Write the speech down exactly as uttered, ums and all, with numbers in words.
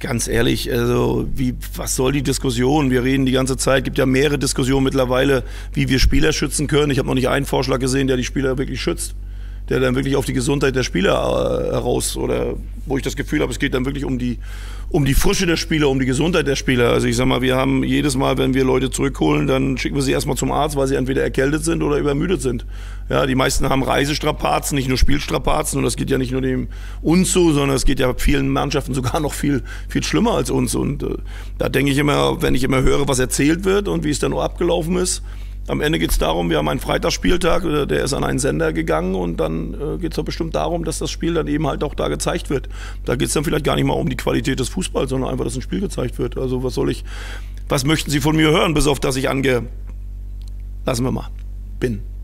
Ganz ehrlich, also wie, was soll die Diskussion? Wir reden die ganze Zeit, gibt ja mehrere Diskussionen mittlerweile, wie wir Spieler schützen können. Ich habe noch nicht einen Vorschlag gesehen, der die Spieler wirklich schützt, der dann wirklich auf die Gesundheit der Spieler äh, heraus, oder wo ich das Gefühl habe, es geht dann wirklich um die, um die Frische der Spieler, um die Gesundheit der Spieler. Also ich sag mal, wir haben jedes Mal, wenn wir Leute zurückholen, dann schicken wir sie erstmal zum Arzt, weil sie entweder erkältet sind oder übermüdet sind. Ja, die meisten haben Reisestrapazen, nicht nur Spielstrapazen, und das geht ja nicht nur dem uns so, sondern es geht ja vielen Mannschaften sogar noch viel, viel schlimmer als uns. Und äh, da denke ich immer, wenn ich immer höre, was erzählt wird und wie es dann auch abgelaufen ist, am Ende geht es darum, wir haben einen Freitagsspieltag, der ist an einen Sender gegangen, und dann äh, geht es doch bestimmt darum, dass das Spiel dann eben halt auch da gezeigt wird. Da geht es dann vielleicht gar nicht mal um die Qualität des Fußballs, sondern einfach, dass ein Spiel gezeigt wird. Also was soll ich, was möchten Sie von mir hören, bis auf dass ich ange... lassen wir mal, bin.